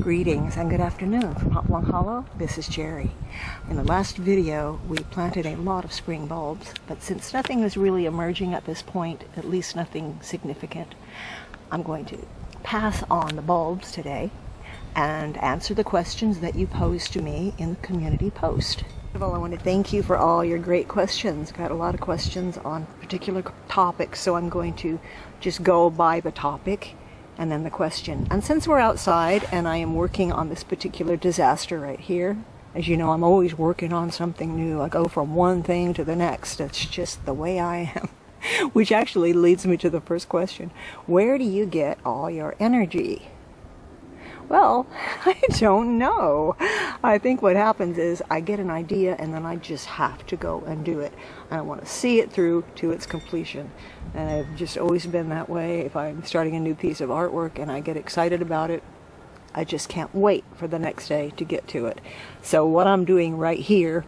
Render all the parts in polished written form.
Greetings and good afternoon from Hopalong Hollow. This is Jerry. In the last video we planted a lot of spring bulbs, but since nothing is really emerging at this point, at least nothing significant, I'm going to pass on the bulbs today and answer the questions that you posed to me in the community post. First of all, I want to thank you for all your great questions. Got a lot of questions on particular topics, so I'm going to just go by the topic and then the question. And since we're outside and I am working on this particular disaster right here, as you know, I'm always working on something new. I go from one thing to the next. That's just the way I am. Which actually leads me to the first question. Where do you get all your energy? Well, I don't know. I think what happens is I get an idea and then I just have to go and do it. I want to see it through to its completion. And I've just always been that way. If I'm starting a new piece of artwork and I get excited about it, I just can't wait for the next day to get to it. So what I'm doing right here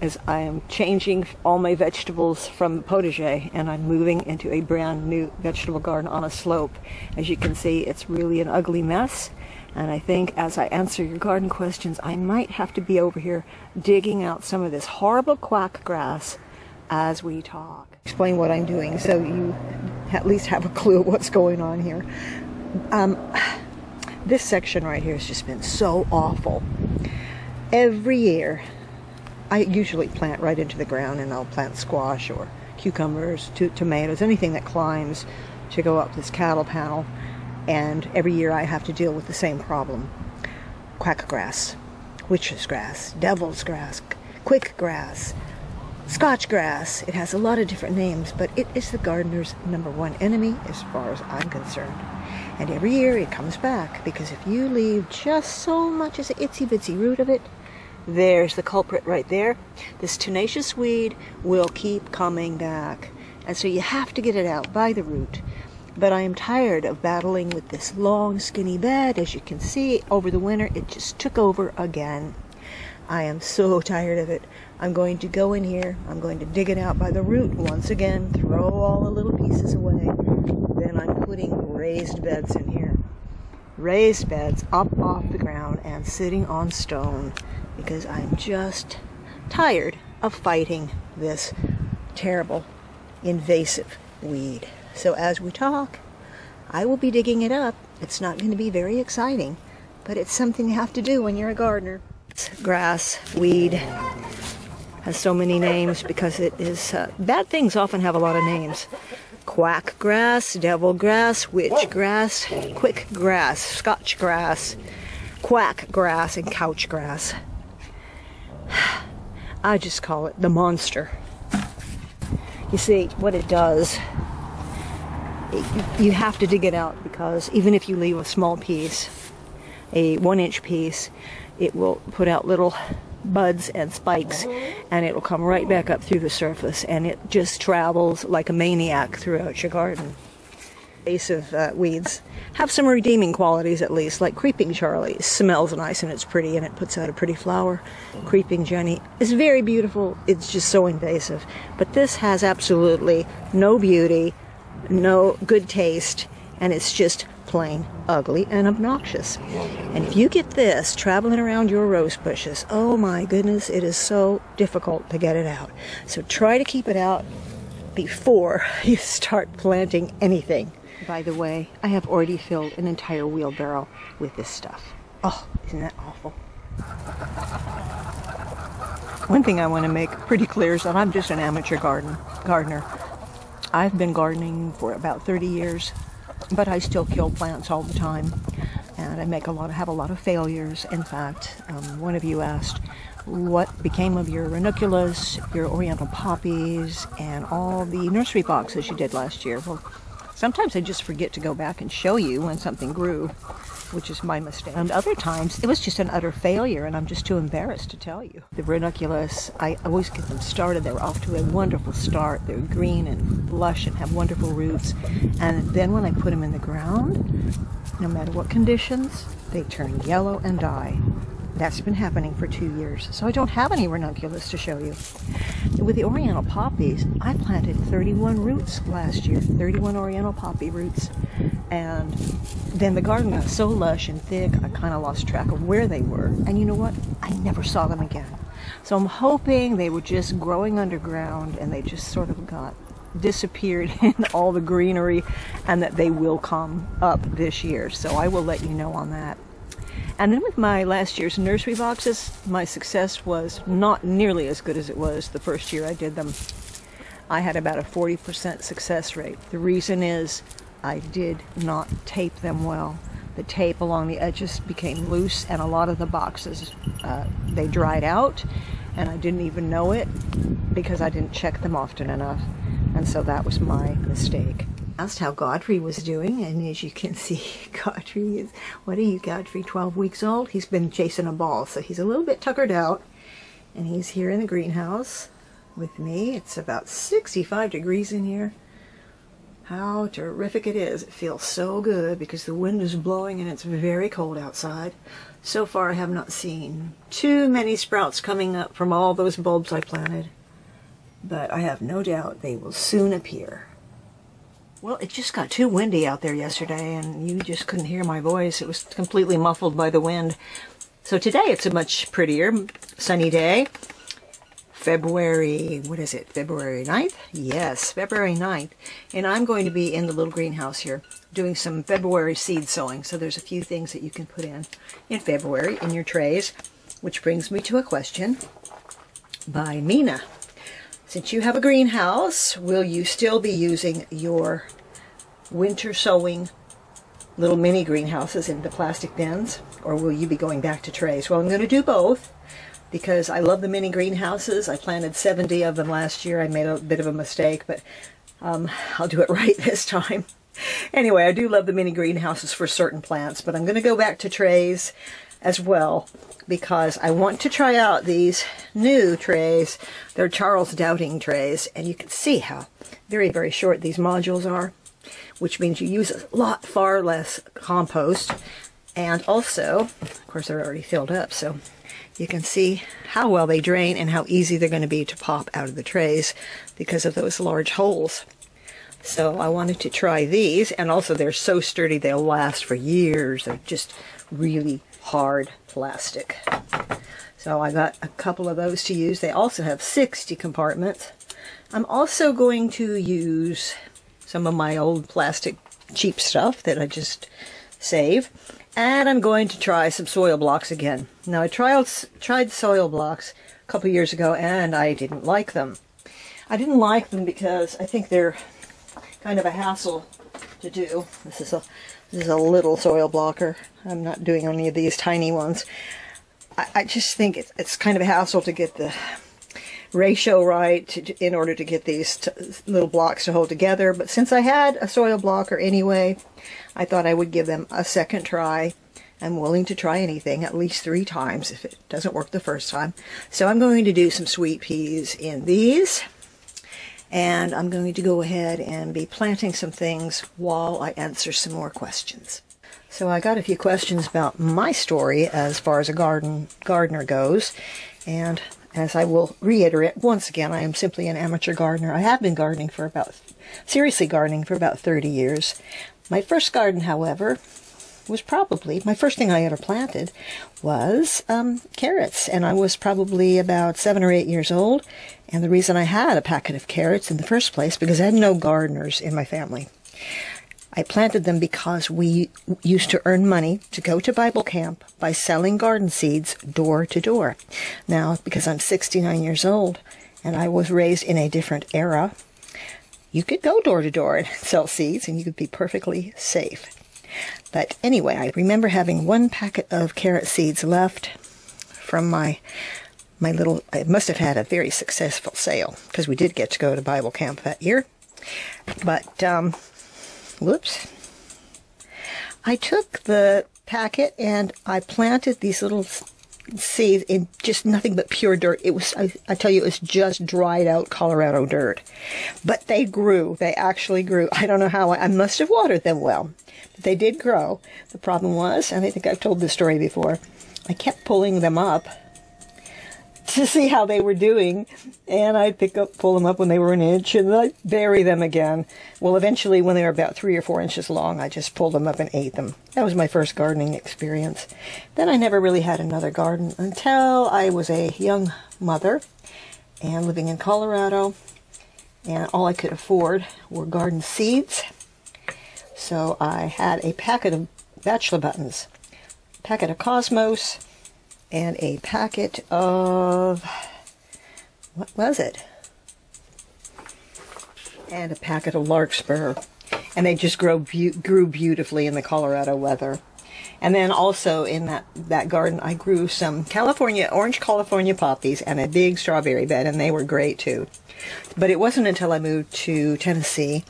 is I am changing all my vegetables from the potager and I'm moving into a brand new vegetable garden on a slope. As you can see, it's really an ugly mess. And I think as I answer your garden questions, I might have to be over here digging out some of this horrible quack grass as we talk. Explain what I'm doing so you at least have a clue what's going on here. This section right here has just been so awful. Every year, I usually plant right into the ground, and I'll plant squash or cucumbers, tomatoes, anything that climbs to go up this cattle panel. And every year I have to deal with the same problem. Quack grass, witch's grass, devil's grass, quick grass, Scotch grass. It has a lot of different names, but it is the gardener's #1 enemy as far as I'm concerned. And every year it comes back, because if you leave just so much as an itsy-bitsy root of it, there's the culprit right there. This tenacious weed will keep coming back. And so you have to get it out by the root. But I am tired of battling with this long, skinny bed. As you can see, over the winter, it just took over again. I am so tired of it. I'm going to go in here. I'm going to dig it out by the root once again, throw all the little pieces away. Then I'm putting raised beds in here. Raised beds up off the ground and sitting on stone, because I'm just tired of fighting this terrible, invasive weed. So as we talk, I will be digging it up. It's not going to be very exciting, but it's something you have to do when you're a gardener. Grass, weed, has so many names because it is, bad things often have a lot of names. Quack grass, devil grass, witch grass, quick grass, Scotch grass, quack grass, and couch grass. I just call it the monster. You see, what it does, you have to dig it out, because even if you leave a small piece, a 1-inch piece, it will put out little buds and spikes, and it will come right back up through the surface, and it just travels like a maniac throughout your garden. Invasive weeds have some redeeming qualities, at least, like Creeping Charlie. It smells nice and it's pretty and it puts out a pretty flower. Creeping Jenny is very beautiful. It's just so invasive. But this has absolutely no beauty, no good taste, and it's just plain ugly and obnoxious. And if you get this traveling around your rose bushes, oh my goodness, it is so difficult to get it out. So try to keep it out before you start planting anything. By the way, I have already filled an entire wheelbarrow with this stuff. Oh, isn't that awful? One thing I want to make pretty clear is that I'm just an amateur gardener. I've been gardening for about 30 years, but I still kill plants all the time, and I have a lot of failures. In fact, one of you asked what became of your ranunculus, your oriental poppies, and all the nursery boxes you did last year. Well, sometimes I just forget to go back and show you when something grew, which is my mistake. And other times, it was just an utter failure, and I'm just too embarrassed to tell you. The ranunculus, I always get them started. They're off to a wonderful start. They're green and lush and have wonderful roots. And then when I put them in the ground, no matter what conditions, they turn yellow and die. That's been happening for 2 years. So I don't have any ranunculus to show you. With the oriental poppies, I planted 31 roots last year, 31 oriental poppy roots. And then the garden got so lush and thick, I kind of lost track of where they were. And you know what? I never saw them again. So I'm hoping they were just growing underground and they just sort of got disappeared in all the greenery, and that they will come up this year. So I will let you know on that. And then with my last year's nursery boxes, my success was not nearly as good as it was the first year I did them. I had about a 40% success rate. The reason is I did not tape them well. The tape along the edges became loose, and a lot of the boxes, they dried out, and I didn't even know it because I didn't check them often enough. And so that was my mistake. Asked how Godfrey was doing, and as you can see, Godfrey is, what are you, Godfrey, 12 weeks old? He's been chasing a ball, so he's a little bit tuckered out, and he's here in the greenhouse with me. It's about 65 degrees in here. How terrific it is. It feels so good because the wind is blowing and it's very cold outside. So far I have not seen too many sprouts coming up from all those bulbs I planted, but I have no doubt they will soon appear. Well, it just got too windy out there yesterday, and you just couldn't hear my voice. It was completely muffled by the wind. So today it's a much prettier sunny day. February, what is it, February 9th? Yes, February 9th. And I'm going to be in the little greenhouse here doing some February seed sowing. So there's a few things that you can put in February in your trays, which brings me to a question by Mina. Since you have a greenhouse, will you still be using your winter sowing little mini greenhouses in the plastic bins, or will you be going back to trays? Well, I'm going to do both because I love the mini greenhouses. I planted 70 of them last year. I made a bit of a mistake, but I'll do it right this time. Anyway, I do love the mini greenhouses for certain plants, but I'm going to go back to trays as well, because I want to try out these new trays. They're Charles Dowding trays, and you can see how very, very short these modules are, which means you use a lot far less compost. And also, of course, they're already filled up, so you can see how well they drain and how easy they're going to be to pop out of the trays because of those large holes. So I wanted to try these, and also they're so sturdy they'll last for years. They're just really hard plastic. So I got a couple of those to use. They also have 60 compartments. I'm also going to use some of my old plastic cheap stuff that I just save, and I'm going to try some soil blocks again. Now I tried soil blocks a couple years ago, and I didn't like them. I didn't like them because I think they're kind of a hassle to do. This is a little soil blocker. I'm not doing any of these tiny ones. I just think it's kind of a hassle to get the ratio right in order to get these little blocks to hold together. But since I had a soil blocker anyway, I thought I would give them a second try. I'm willing to try anything at least 3 times if it doesn't work the first time. So I'm going to do some sweet peas in these. And I'm going to go ahead and be planting some things while I answer some more questions. So I got a few questions about my story as far as a gardener goes. And as I will reiterate once again, I am simply an amateur gardener. I have been gardening for seriously gardening for about 30 years. My first garden, however, was probably, my first thing I ever planted was carrots. And I was probably about 7 or 8 years old. And the reason I had a packet of carrots in the first place, because I had no gardeners in my family. I planted them because we used to earn money to go to Bible camp by selling garden seeds door to door. Now, because I'm 69 years old and I was raised in a different era, you could go door to door and sell seeds and you could be perfectly safe. But anyway, I remember having 1 packet of carrot seeds left from my little, I must have had a very successful sale because we did get to go to Bible camp that year. But, whoops. I took the packet and I planted these little seeds in just nothing but pure dirt. It was, I tell you, it was just dried out Colorado dirt. But they grew. They actually grew. I don't know how. I must have watered them well. But they did grow. The problem was, and I think I've told this story before, I kept pulling them up to see how they were doing, and I'd pull them up when they were an inch, and I'd bury them again. Well, eventually, when they were about 3 or 4 inches long, I just pulled them up and ate them. That was my first gardening experience. Then I never really had another garden until I was a young mother and living in Colorado, and all I could afford were garden seeds. So I had a packet of bachelor buttons, a packet of cosmos, and a packet of, what was it? And a packet of larkspur. And they just grew beautifully in the Colorado weather. And then also in that garden, I grew some orange California poppies and a big strawberry bed, and they were great too. But it wasn't until I moved to Tennessee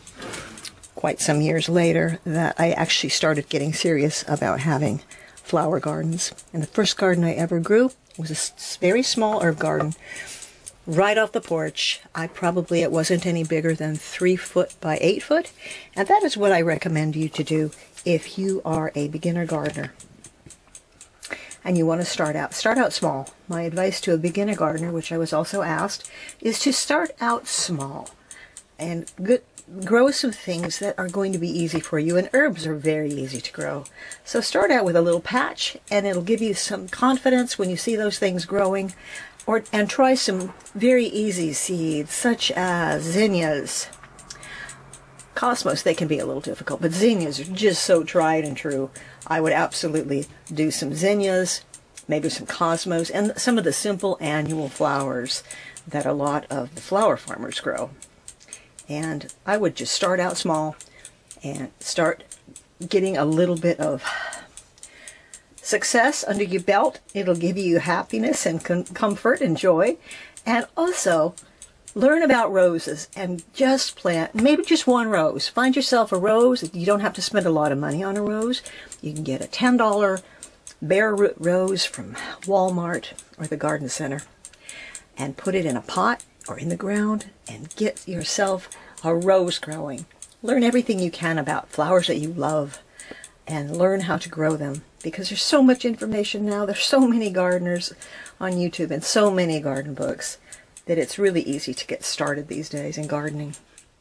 quite some years later that I actually started getting serious about having flower gardens. And the first garden I ever grew was a very small herb garden right off the porch. It wasn't any bigger than 3 foot by 8 foot. And that is what I recommend you to do if you are a beginner gardener and you want to start out. Start out small. My advice to a beginner gardener, which I was also asked, is to start out small and grow some things that are going to be easy for you, and herbs are very easy to grow. So start out with a little patch, and it'll give you some confidence when you see those things growing. And try some very easy seeds, such as zinnias. Cosmos, they can be a little difficult, but zinnias are just so tried and true. I would absolutely do some zinnias, maybe some cosmos, and some of the simple annual flowers that a lot of the flower farmers grow. And I would just start out small and start getting a little bit of success under your belt. It'll give you happiness and comfort and joy. And also learn about roses and just plant maybe just one rose. Find yourself a rose. You don't have to spend a lot of money on a rose. You can get a $10 bare root rose from Walmart or the garden center and put it in a pot or in the ground and get yourself a rose growing. Learn everything you can about flowers that you love and learn how to grow them, because there's so much information now. There's so many gardeners on YouTube and so many garden books that it's really easy to get started these days in gardening.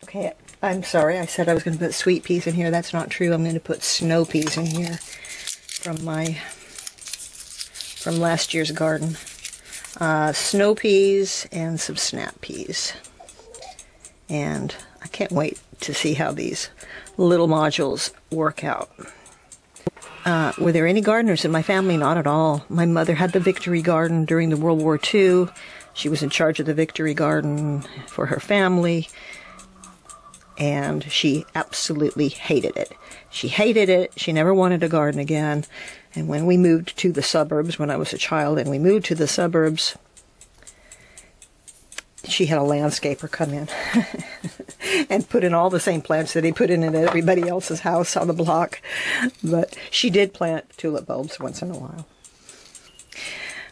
Okay, I'm sorry, I said I was going to put sweet peas in here. That's not true. I'm going to put snow peas in here from last year's garden. Snow peas and some snap peas, and I can't wait to see how these little modules work out. Were there any gardeners in my family? Not at all. My mother had the Victory Garden during the World War II. She was in charge of the Victory Garden for her family, and she absolutely hated it. She hated it. She never wanted a garden again. And when we moved to the suburbs, when I was a child, and we moved to the suburbs, she had a landscaper come in and put in all the same plants that he put in at everybody else's house on the block. But she did plant tulip bulbs once in a while.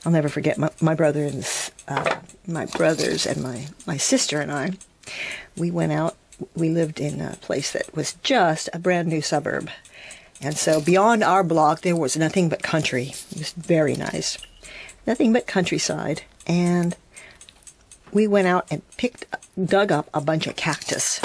I'll never forget my brothers and my sister and I. We went out. We lived in a place that was just a brand new suburb. And so beyond our block, there was nothing but country. It was very nice. Nothing but countryside. And we went out and dug up a bunch of cactus.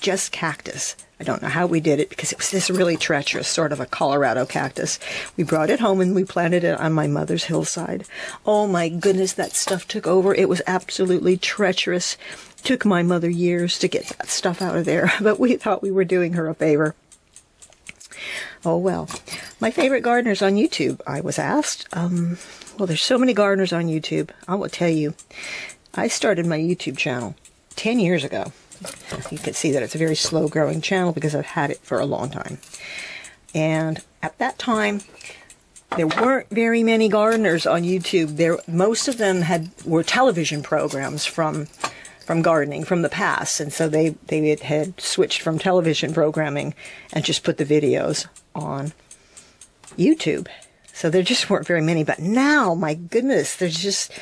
Just cactus. I don't know how we did it, because it was this really treacherous sort of a Colorado cactus. We brought it home and we planted it on my mother's hillside. Oh my goodness, that stuff took over. It was absolutely treacherous. Took my mother years to get that stuff out of there, but we thought we were doing her a favor. Oh well. My favorite gardeners on YouTube, I was asked. Well, there's so many gardeners on YouTube. I will tell you, I started my YouTube channel 10 years ago. You can see that it's a very slow growing channel because I've had it for a long time. And at that time, there weren't very many gardeners on YouTube. Most of them were television programs from gardening from the past, and so they had switched from television programming and just put the videos on YouTube. So there just weren't very many, but now, my goodness, there's just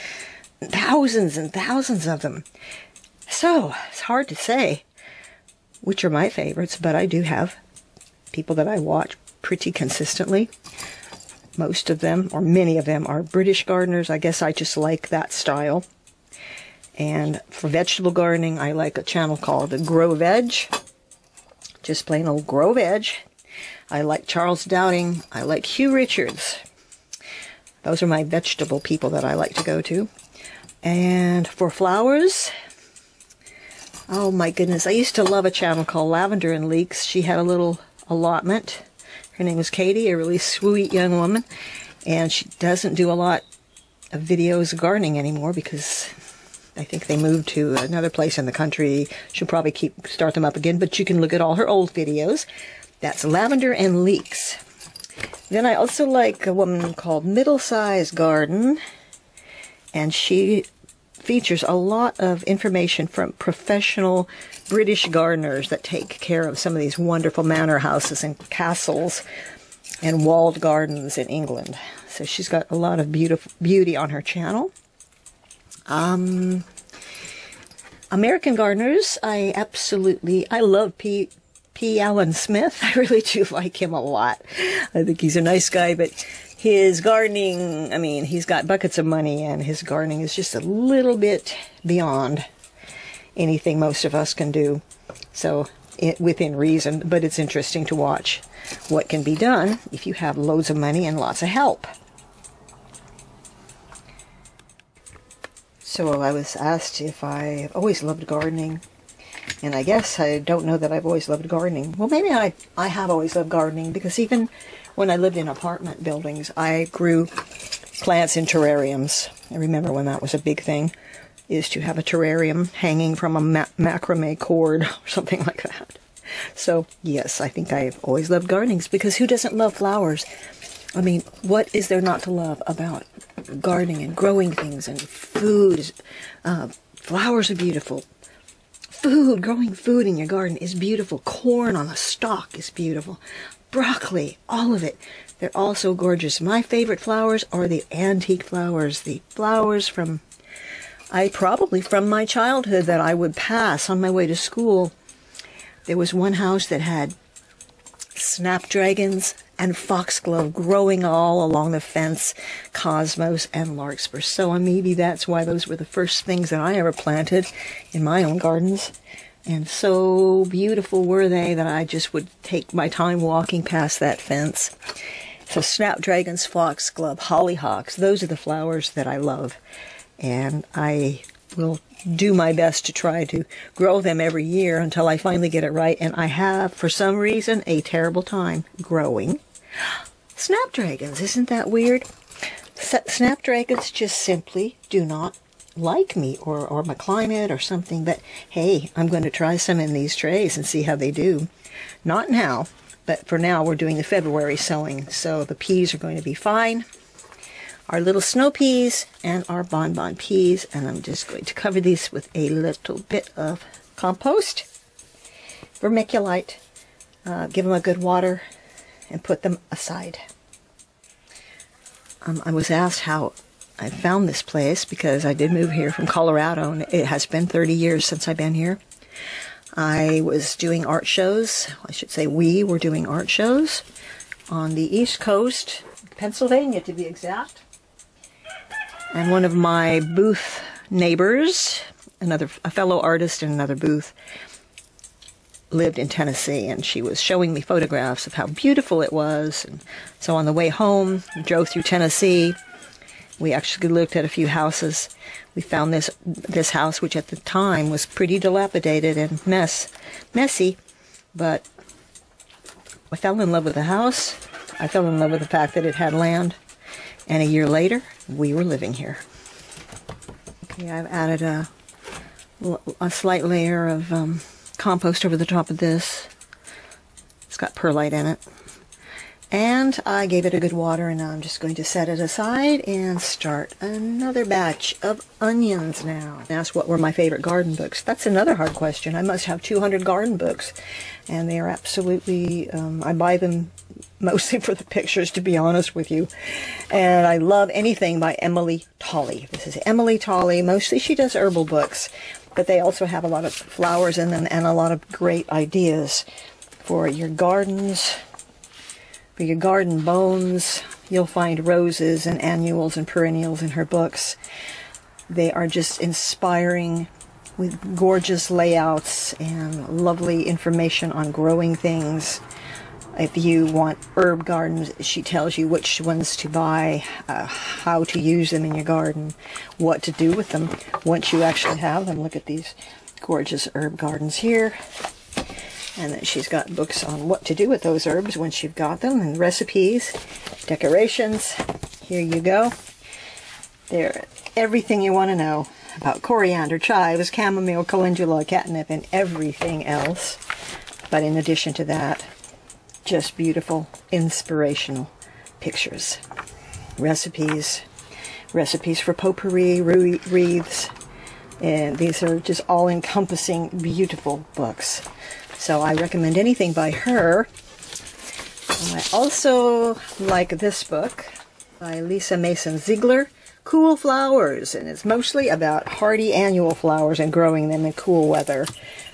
thousands and thousands of them. So it's hard to say which are my favorites, but I do have people that I watch pretty consistently. Most of them, or many of them, are British gardeners. I guess I just like that style. And for vegetable gardening, I like a channel called Grow Veg. Just plain old Grow Veg. I like Charles Dowding. I like Hugh Richards. Those are my vegetable people that I like to go to. And for flowers, oh my goodness, I used to love a channel called Lavender and Leeks. She had a little allotment. Her name was Katie, a really sweet young woman. And she doesn't do a lot of videos of gardening anymore because I think they moved to another place in the country. She'll probably start them up again, but you can look at all her old videos. That's Lavender and Leeks. Then I also like a woman called Middle Size Garden, and she features a lot of information from professional British gardeners that take care of some of these wonderful manor houses and castles and walled gardens in England. So she's got a lot of beauty on her channel. American gardeners, I love P. Allen Smith. I really do like him a lot. I think he's a nice guy, but his gardening, I mean, he's got buckets of money, and his gardening is just a little bit beyond anything most of us can do. So within reason, but it's interesting to watch what can be done if you have loads of money and lots of help. So I was asked if I've always loved gardening, and I guess I don't know that I've always loved gardening. Well, maybe I have always loved gardening, because even when I lived in apartment buildings, I grew plants in terrariums. I remember when that was a big thing, is to have a terrarium hanging from a macrame cord or something like that. So yes, I think I've always loved gardenings, because who doesn't love flowers? I mean, what is there not to love about gardening and growing things and food? Flowers are beautiful. Food, growing food in your garden is beautiful. Corn on a stalk is beautiful. Broccoli, all of it. They're all so gorgeous. My favorite flowers are the antique flowers, the flowers probably from my childhood that I would pass on my way to school. There was one house that had snapdragons and foxglove growing all along the fence, cosmos and larkspur. So maybe that's why those were the first things that I ever planted in my own gardens. And so beautiful were they that I just would take my time walking past that fence. So snapdragons, foxglove, hollyhocks, those are the flowers that I love. And I will do my best to try to grow them every year until I finally get it right. And I have, for some reason, a terrible time growing snapdragons. Isn't that weird? Snapdragons just simply do not like me or my climate or something. But hey, I'm going to try some in these trays and see how they do. Not now, but for now we're doing the February sowing. So the peas are going to be fine. Our little snow peas and our bonbon peas, and I'm just going to cover these with a little bit of compost, vermiculite, give them a good water, and put them aside. I was asked how I found this place, because I did move here from Colorado, and it has been 30 years since I've been here. I was doing art shows, I should say we were doing art shows on the East Coast, Pennsylvania to be exact. And one of my booth neighbors, a fellow artist in another booth, lived in Tennessee, and she was showing me photographs of how beautiful it was. And so on the way home, we drove through Tennessee. We actually looked at a few houses. We found this house, which at the time was pretty dilapidated and messy, but I fell in love with the house. I fell in love with the fact that it had land. And a year later, we were living here. Okay, I've added a slight layer of compost over the top of this. It's got perlite in it. And I gave it a good water, and now I'm just going to set it aside and start another batch of onions now. Asked what were my favorite garden books. That's another hard question. I must have 200 garden books, and they are absolutely, I buy them mostly for the pictures, to be honest with you. And I love anything by Emily Tolly. This is Emily Tolly. Mostly she does herbal books, but they also have a lot of flowers in them and a lot of great ideas for your gardens, for your garden bones, You'll find roses and annuals and perennials in her books. They are just inspiring with gorgeous layouts and lovely information on growing things. If you want herb gardens, she tells you which ones to buy, how to use them in your garden, what to do with them once you actually have them. Look at these gorgeous herb gardens here. And then she's got books on what to do with those herbs once you've got them, and recipes, decorations. Here you go. They're everything you want to know about coriander, chives, chamomile, calendula, catnip, and everything else. But in addition to that, just beautiful, inspirational pictures, recipes for potpourri, wreaths, and these are just all-encompassing, beautiful books. So I recommend anything by her. I also like this book by Lisa Mason Ziegler, Cool Flowers, and it's mostly about hardy annual flowers and growing them in cool weather.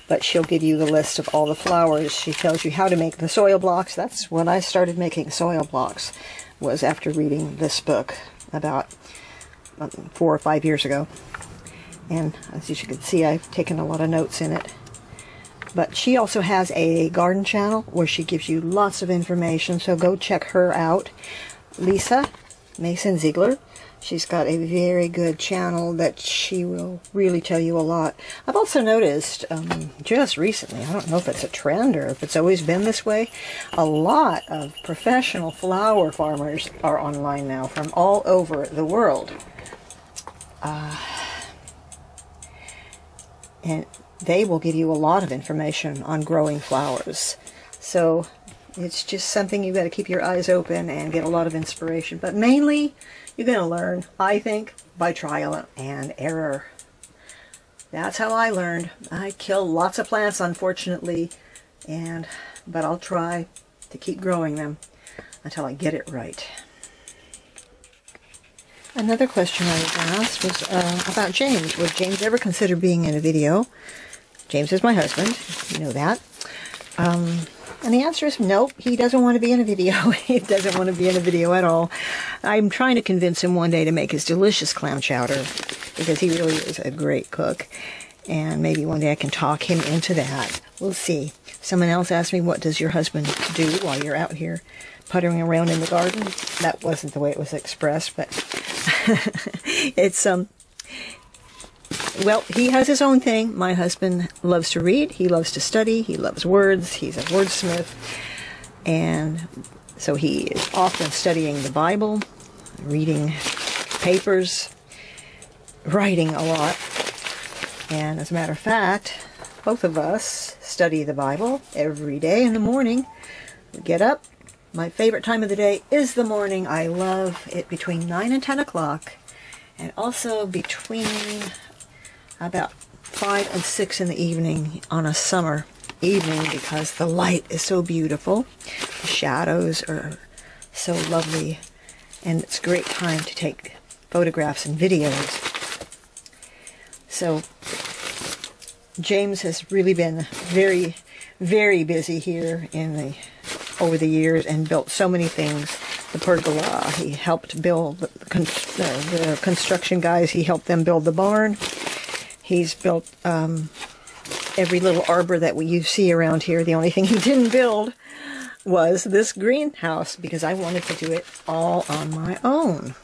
But she'll give you the list of all the flowers. She tells you how to make the soil blocks. That's when I started making soil blocks, was after reading this book about 4 or 5 years ago. And as you can see, I've taken a lot of notes in it. But she also has a garden channel where she gives you lots of information, so go check her out. Lisa Mason Ziegler. She's got a very good channel that she will really tell you a lot. I've also noticed just recently, I don't know if it's a trend or if it's always been this way, a lot of professional flower farmers are online now from all over the world. And they will give you a lot of information on growing flowers. So it's just something you've got to keep your eyes open and get a lot of inspiration. But mainly, you're going to learn, I think, by trial and error. That's how I learned. I kill lots of plants, unfortunately, but I'll try to keep growing them until I get it right. Another question I was asked was about James. Would James ever consider being in a video? James is my husband. You know that. And the answer is nope, he doesn't want to be in a video. He doesn't want to be in a video at all. I'm trying to convince him one day to make his delicious clam chowder, because he really is a great cook. And maybe one day I can talk him into that. We'll see. Someone else asked me, what does your husband do while you're out here puttering around in the garden? That wasn't the way it was expressed, but it's... Well, he has his own thing. My husband loves to read, he loves to study, he loves words, he's a wordsmith. And so he is often studying the Bible, reading papers, writing a lot. And as a matter of fact, both of us study the Bible every day in the morning. We get up. My favorite time of the day is the morning. I love it between 9 and 10 o'clock. And also between about 5 and 6 in the evening on a summer evening, because the light is so beautiful. The shadows are so lovely. And it's a great time to take photographs and videos. So James has really been very, very busy here over the years, and built so many things. The pergola, he helped build the construction guys, he helped them build the barn. He's built every little arbor that you see around here. The only thing he didn't build was this greenhouse, because I wanted to do it all on my own.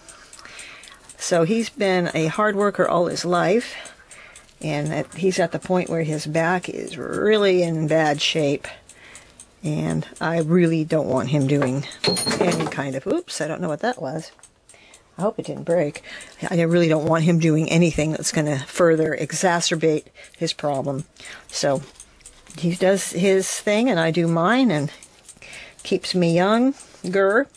So he's been a hard worker all his life, and he's at the point where his back is really in bad shape. And I really don't want him doing any kind of, oops, I don't know what that was. I hope it didn't break. I really don't want him doing anything that's going to further exacerbate his problem. So he does his thing and I do mine, and keeps me younger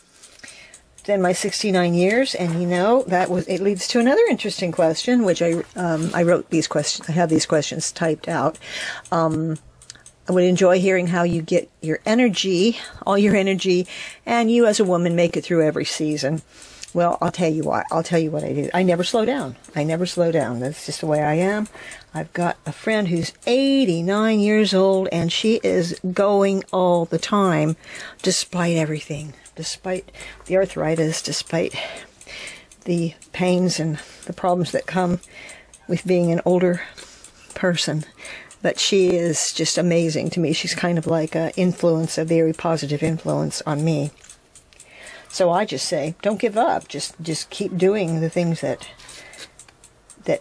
than my 69 years. And you know, it leads to another interesting question, which I wrote these questions. I have these questions typed out. I would enjoy hearing how you get your energy, all your energy, and you as a woman make it through every season. Well, I'll tell you what. I'll tell you what I do. I never slow down. I never slow down. That's just the way I am. I've got a friend who's 89 years old, and she is going all the time, despite everything. health despite the arthritis, despite the pains and the problems that come with being an older person. But she is just amazing to me. She's kind of like an influence, a very positive influence on me. So I just say, don't give up. Just keep doing the things that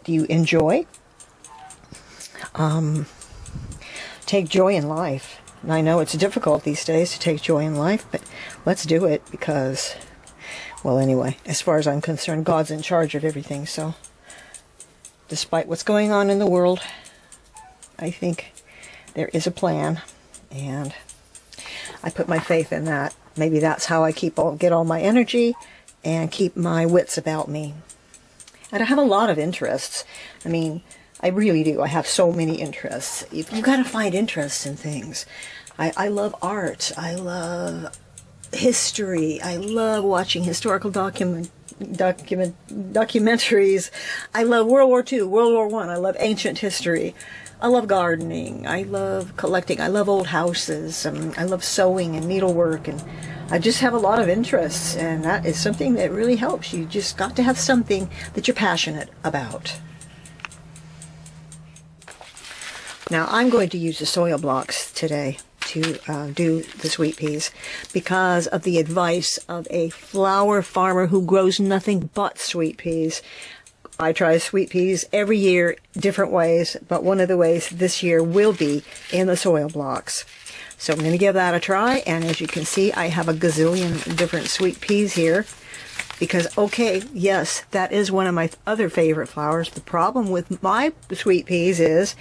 you enjoy. Take joy in life. And I know it's difficult these days to take joy in life, but let's do it because, well, anyway, as far as I'm concerned, God's in charge of everything. So despite what's going on in the world, I think there is a plan, and I put my faith in that. Maybe that's how I get all my energy and keep my wits about me. And I have a lot of interests. I mean, I really do. I have so many interests. You've got to find interests in things. I love art. I love history. I love watching historical documentaries. I love World War II, World War I. I love ancient history. I love gardening. I love collecting. I love old houses. I love sewing and needlework, and I just have a lot of interests, and that is something that really helps. You just got to have something that you're passionate about. Now I'm going to use the soil blocks today to do the sweet peas because of the advice of a flower farmer who grows nothing but sweet peas. I try sweet peas every year, different ways, but one of the ways this year will be in the soil blocks. So I'm going to give that a try, and as you can see, I have a gazillion different sweet peas here because, okay, yes, that is one of my other favorite flowers. The problem with my sweet peas is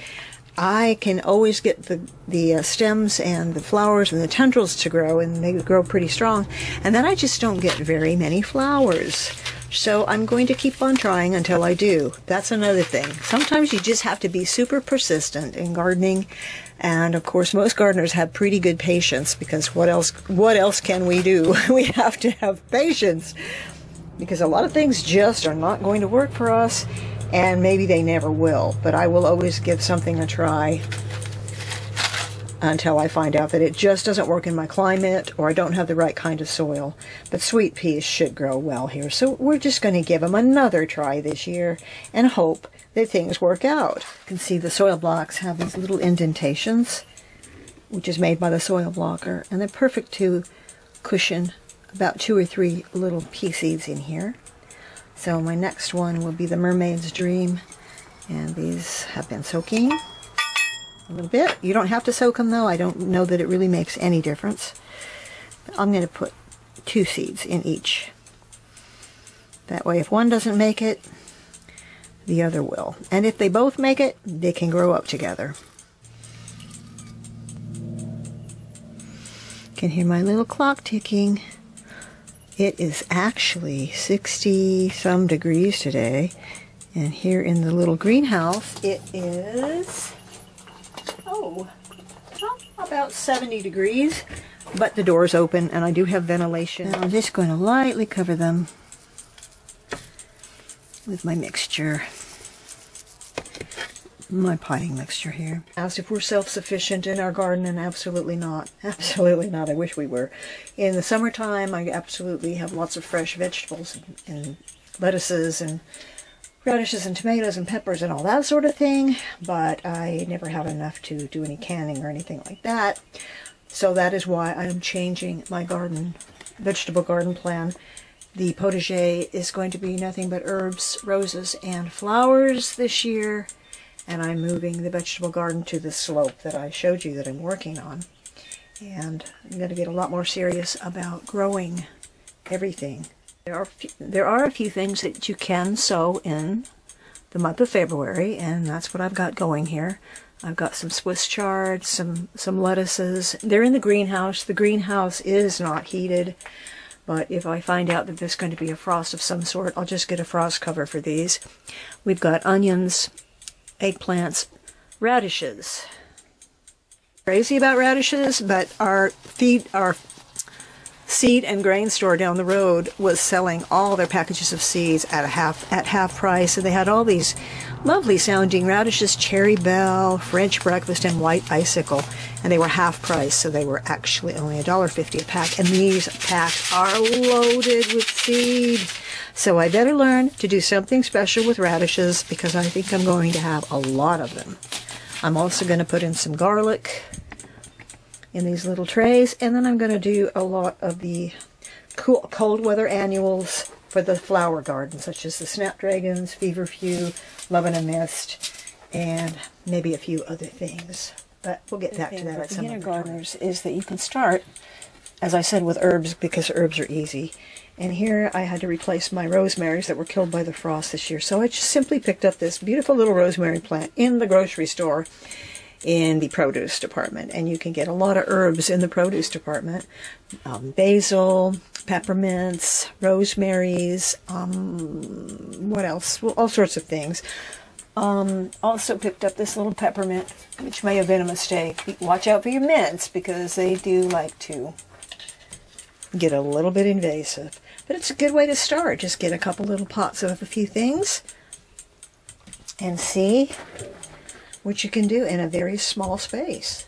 I can always get the stems and the flowers and the tendrils to grow, and they grow pretty strong, and then I just don't get very many flowers. So I'm going to keep on trying until I do. That's another thing. Sometimes you just have to be super persistent in gardening. And of course, most gardeners have pretty good patience because what else can we do? We have to have patience because a lot of things just are not going to work for us, and maybe they never will. But I will always give something a try until I find out that it just doesn't work in my climate or I don't have the right kind of soil. But sweet peas should grow well here. So we're just going to give them another try this year and hope that things work out. You can see the soil blocks have these little indentations, which is made by the soil blocker. And they're perfect to cushion about 2 or 3 little pea seeds in here. So my next one will be the Mermaid's Dream. And these have been soaking a little bit. You don't have to soak them though. I don't know that it really makes any difference. I'm going to put 2 seeds in each. That way if one doesn't make it, the other will. And if they both make it, they can grow up together. You can hear my little clock ticking. It is actually 60 some degrees today. And here in the little greenhouse, it is about 70 degrees, but the door's open and I do have ventilation. Now I'm just going to lightly cover them with my mixture, my potting mixture here. As if we're self-sufficient in our garden, and absolutely not. Absolutely not. I wish we were. In the summertime, I absolutely have lots of fresh vegetables and lettuces and radishes and tomatoes and peppers and all that sort of thing, but I never have enough to do any canning or anything like that. So that is why I'm changing my garden, vegetable garden plan. The potager is going to be nothing but herbs, roses, and flowers this year, and I'm moving the vegetable garden to the slope that I showed you that I'm working on. And I'm going to get a lot more serious about growing everything. There are a few things that you can sow in the month of February, and that's what I've got going here. I've got some Swiss chard, some lettuces. They're in the greenhouse. The greenhouse is not heated, but if I find out that there's going to be a frost of some sort, I'll just get a frost cover for these. We've got onions, eggplants, radishes. Crazy about radishes, but our Seed and Grain Store down the road was selling all their packages of seeds at half price, and they had all these lovely sounding radishes, Cherry Bell, French Breakfast, and White Icicle, and they were half price, so they were actually only $1.50 a pack, and these packs are loaded with seed. So I better learn to do something special with radishes, because I think I'm going to have a lot of them. I'm also going to put in some garlic in these little trays, and then I'm going to do a lot of the cool, cold weather annuals for the flower garden, such as the snapdragons, feverfew, love and a mist, and maybe a few other things. But we'll get back to that at some point. The beginner gardeners is that you can start, as I said, with herbs, because herbs are easy. And here I had to replace my rosemaries that were killed by the frost this year. So I just simply picked up this beautiful little rosemary plant in the grocery store in the produce department. And you can get a lot of herbs in the produce department. Basil, peppermints, rosemaries, what else? Well, all sorts of things. Also picked up this little peppermint, which may have been a mistake. Watch out for your mints, because they do like to get a little bit invasive. But it's a good way to start. Just get a couple little pots of a few things and see what you can do in a very small space.